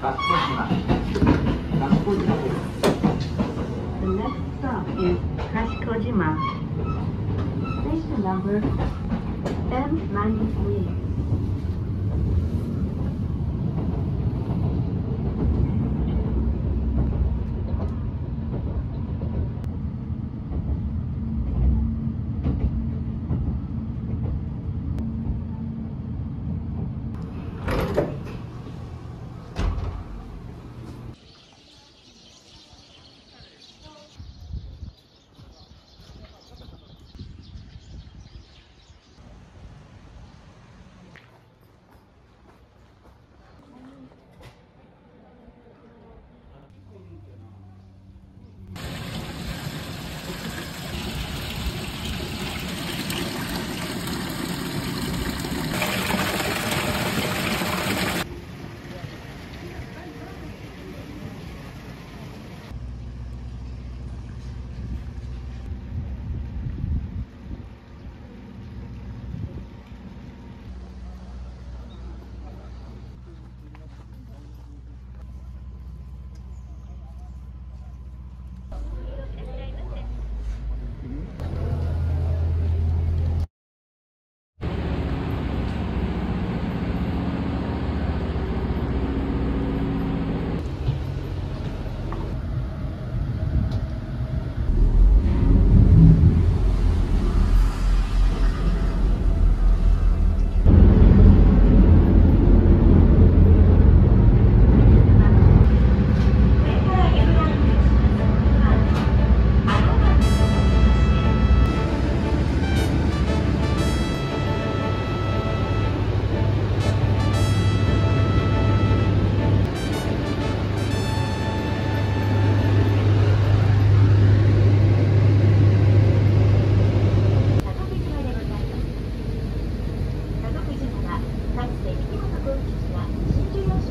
The next stop is Kashikojima. Station number M93.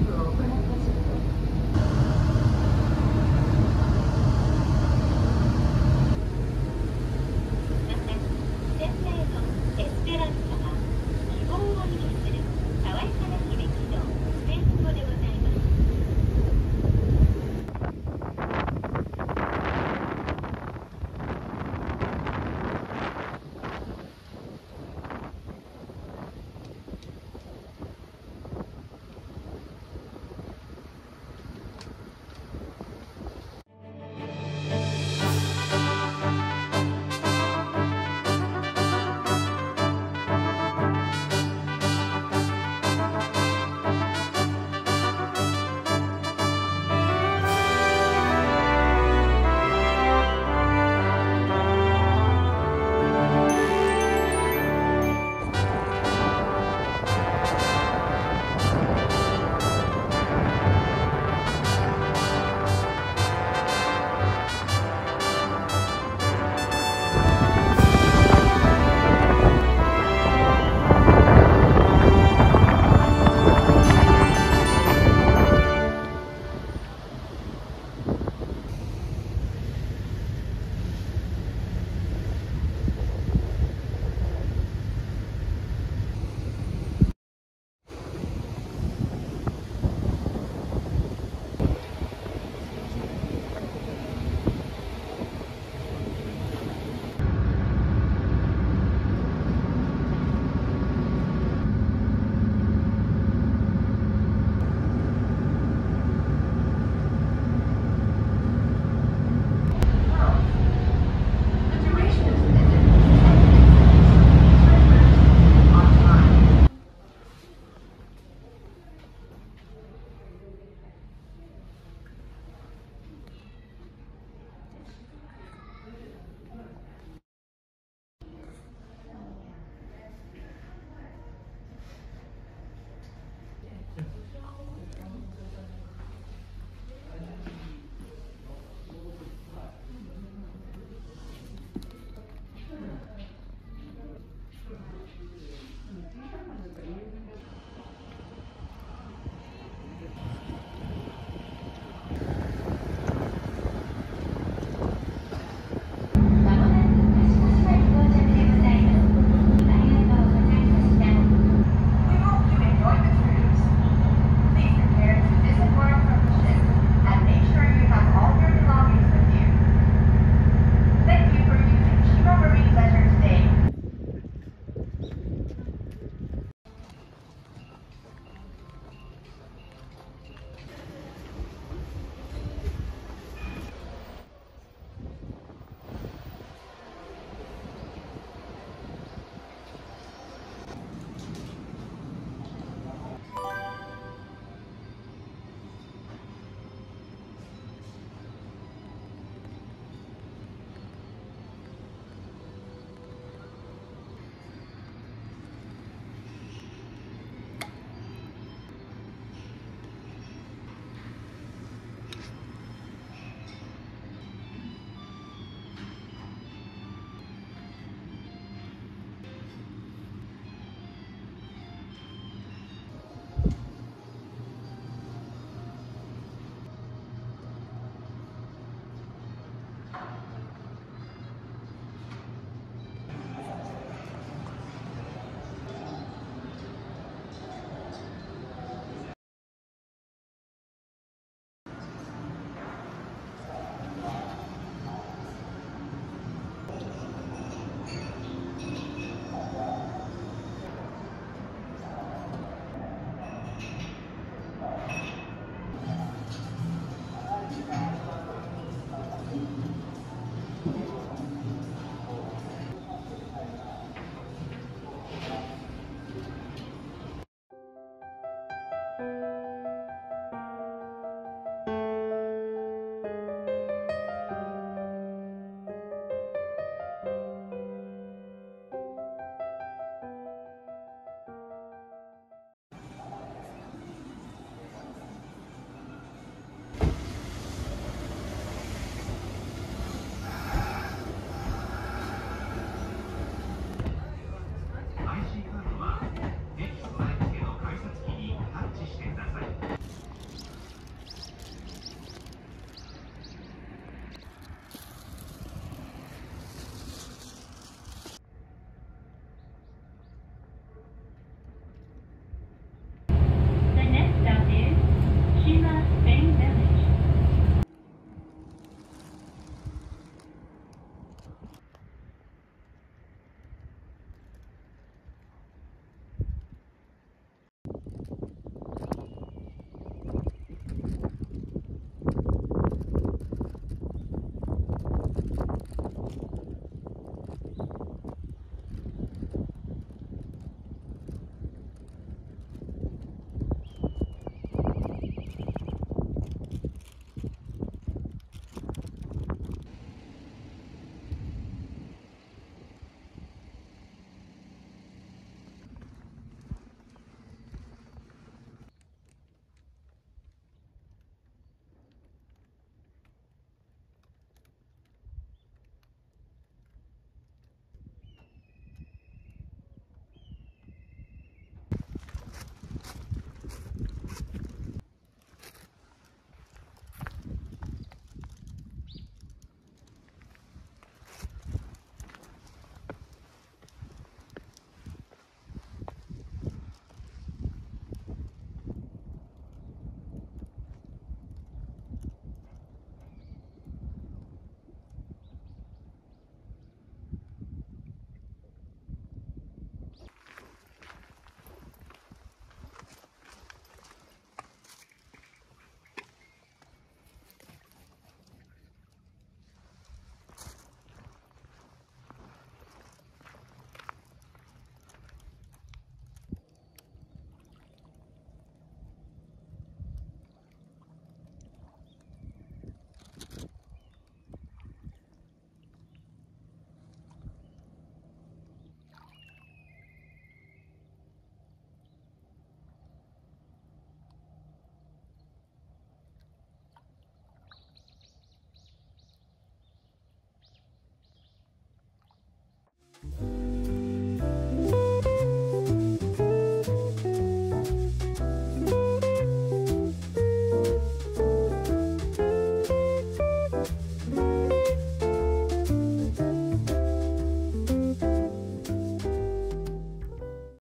Thank you.